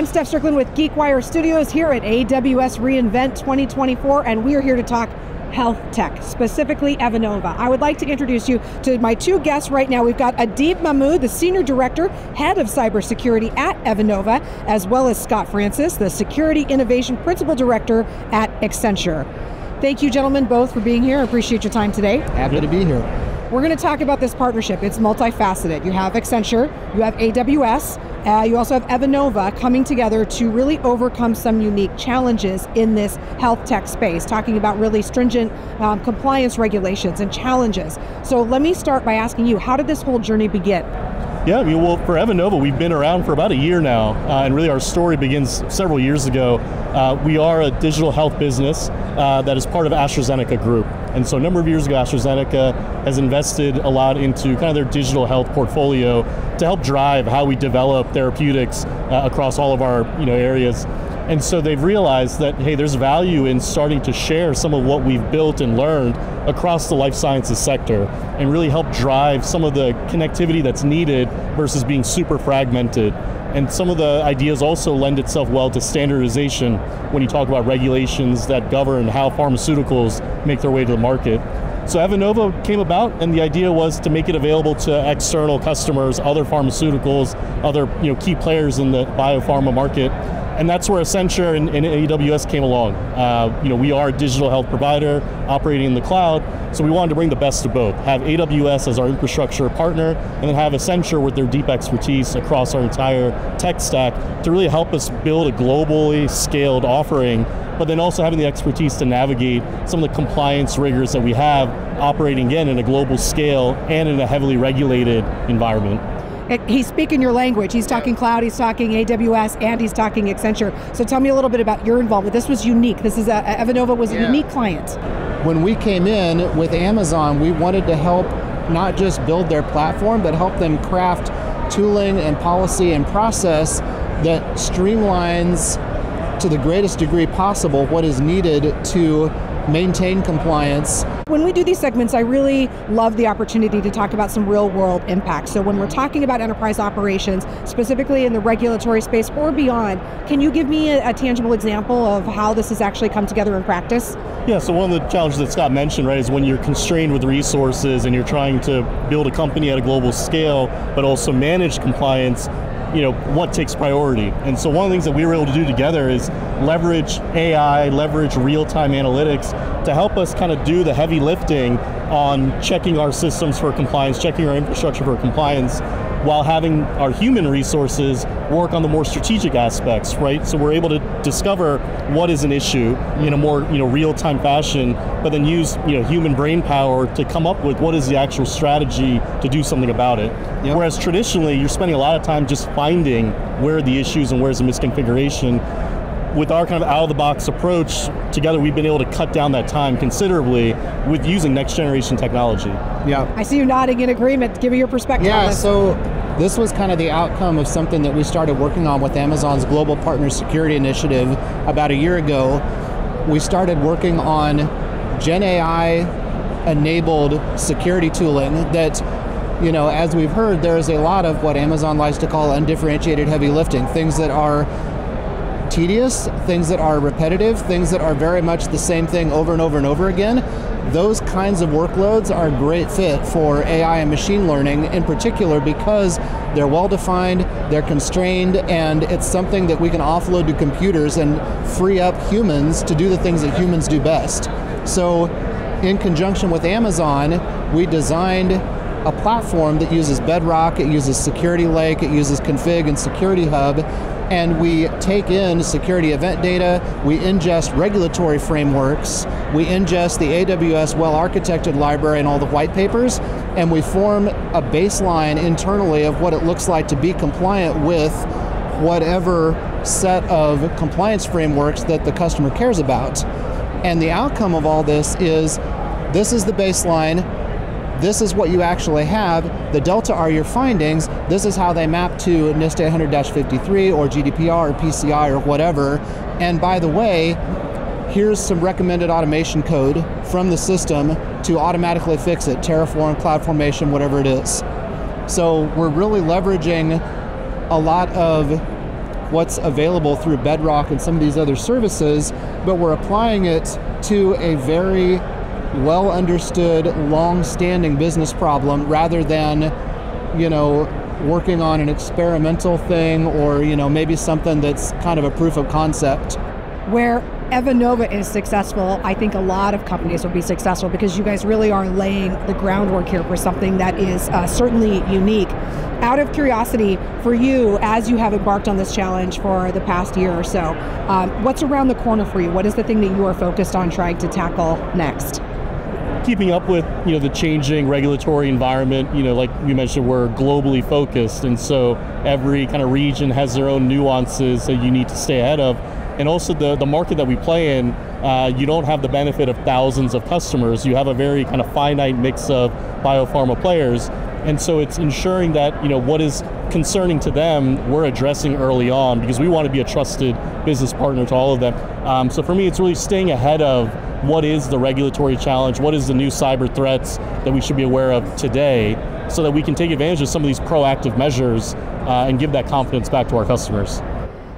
I'm Steph Strickland with GeekWire Studios here at AWS reInvent 2024, and we are here to talk health tech, specifically Evinova. I would like to introduce you to my two guests right now. We've got Adeeb Mahmood, the Senior Director, Head of Cybersecurity at Evinova, as well as Scott Francis, the Security Innovation Principal Director at Accenture. Thank you, gentlemen, both for being here. I appreciate your time today. Happy to be here. We're going to talk about this partnership. It's multifaceted. You have Accenture, you have AWS, you also have Evinova coming together to really overcome some unique challenges in this health tech space, talking about really stringent compliance regulations and challenges. So let me start by asking you, how did this whole journey begin? Yeah, well, for Evinova, we've been around for about a year now, and really our story begins several years ago. We are a digital health business that is part of AstraZeneca Group. And so a number of years ago, AstraZeneca has invested a lot into kind of their digital health portfolio to help drive how we develop therapeutics across all of our areas. And so they've realized that, hey, there's value in starting to share some of what we've built and learned across the life sciences sector and really help drive some of the connectivity that's needed versus being super fragmented. And some of the ideas also lend itself well to standardization when you talk about regulations that govern how pharmaceuticals make their way to the market. So Evinova came about, and the idea was to make it available to external customers, other pharmaceuticals, other key players in the biopharma market. And that's where Accenture and AWS came along. We are a digital health provider operating in the cloud, so we wanted to bring the best of both. Have AWS as our infrastructure partner, and then have Accenture with their deep expertise across our entire tech stack to really help us build a globally scaled offering, but then also having the expertise to navigate some of the compliance rigors that we have operating, again, in a global scale and in a heavily regulated environment. He's speaking your language. He's talking cloud, he's talking AWS, and he's talking Accenture. So tell me a little bit about your involvement. This was unique. This is Evinova was a unique client. When we came in with Amazon, we wanted to help not just build their platform, but help them craft tooling and policy and process that streamlines to the greatest degree possible what is needed to maintain compliance. When we do these segments, I really love the opportunity to talk about some real world impacts. So when we're talking about enterprise operations, specifically in the regulatory space or beyond, can you give me a tangible example of how this has actually come together in practice? Yeah, so one of the challenges that Scott mentioned, right, is when you're constrained with resources and you're trying to build a company at a global scale, but also manage compliance, what takes priority? And so one of the things that we were able to do together is leverage AI, leverage real-time analytics to help us kind of do the heavy lifting on checking our systems for compliance, checking our infrastructure for compliance, while having our human resources work on the more strategic aspects, right? So we're able to discover what is an issue in a more real-time fashion, but then use human brain power to come up with what is the actual strategy to do something about it. Yep. Whereas traditionally, you're spending a lot of time just finding where are the issues and where's the misconfiguration. With our kind of out-of-the-box approach, together we've been able to cut down that time considerably with using next-generation technology. Yeah. I see you nodding in agreement. Give me your perspective on this. Yeah, so this was kind of the outcome of something that we started working on with Amazon's Global Partner Security Initiative about a year ago. We started working on Gen AI-enabled security tooling that, as we've heard, there is a lot of what Amazon likes to call undifferentiated heavy lifting, things that are tedious, things that are repetitive, things that are very much the same thing over and over and over again. Those kinds of workloads are a great fit for AI and machine learning in particular because they're well-defined, they're constrained, and it's something that we can offload to computers and free up humans to do the things that humans do best. So, in conjunction with Amazon, we designed a platform that uses Bedrock, it uses Security Lake, it uses Config and Security Hub, and we take in security event data, we ingest regulatory frameworks, we ingest the AWS well-architected library and all the white papers, and we form a baseline internally of what it looks like to be compliant with whatever set of compliance frameworks that the customer cares about. And the outcome of all this is the baseline, this is what you actually have, the delta are your findings, this is how they map to NIST 800-53 or GDPR or PCI or whatever, and by the way, here's some recommended automation code from the system to automatically fix it, Terraform, CloudFormation, whatever it is. So we're really leveraging a lot of what's available through Bedrock and some of these other services, but we're applying it to a very well understood, long-standing business problem rather than, you know, working on an experimental thing or, you know, maybe something that's kind of a proof of concept. Where Evinova is successful, I think a lot of companies will be successful because you guys really are laying the groundwork here for something that is certainly unique. Out of curiosity, for you, as you have embarked on this challenge for the past year or so, what's around the corner for you? What is the thing that you are focused on trying to tackle next? Keeping up with, you know, the changing regulatory environment. You know, like you mentioned, we're globally focused, and so every kind of region has their own nuances that you need to stay ahead of. And also the market that we play in, you don't have the benefit of thousands of customers. You have a very kind of finite mix of biopharma players. And so it's ensuring that, you know, what is concerning to them, we're addressing early on because we want to be a trusted business partner to all of them. So for me, it's really staying ahead of what is the regulatory challenge, what is the new cyber threats that we should be aware of today, so that we can take advantage of some of these proactive measures and give that confidence back to our customers.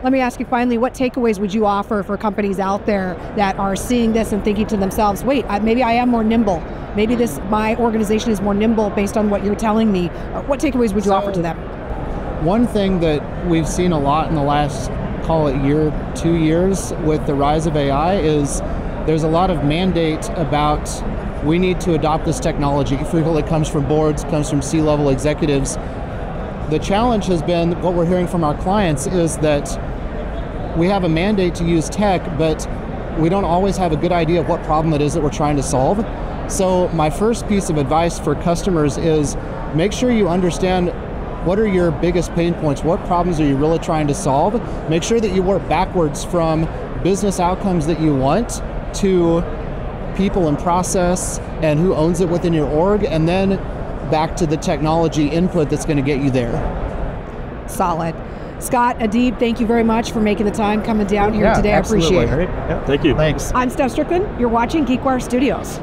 Let me ask you finally, what takeaways would you offer for companies out there that are seeing this and thinking to themselves, wait, maybe I am more nimble. Maybe my organization is more nimble based on what you're telling me. What takeaways would you offer to them? One thing that we've seen a lot in the last, call it year, 2 years, with the rise of AI is there's a lot of mandate about we need to adopt this technology. It frequently comes from boards, comes from C-level executives. The challenge has been, what we're hearing from our clients is that we have a mandate to use tech, but we don't always have a good idea of what problem it is that we're trying to solve. So my first piece of advice for customers is make sure you understand what are your biggest pain points, what problems are you really trying to solve. Make sure that you work backwards from business outcomes that you want to people and process and who owns it within your org, and then back to the technology input that's going to get you there. Solid. Scott, Adeeb, thank you very much for making the time coming down here today. Absolutely. I appreciate it. Great. Yeah, thank you. Thanks. I'm Steph Strickland. You're watching GeekWire Studios.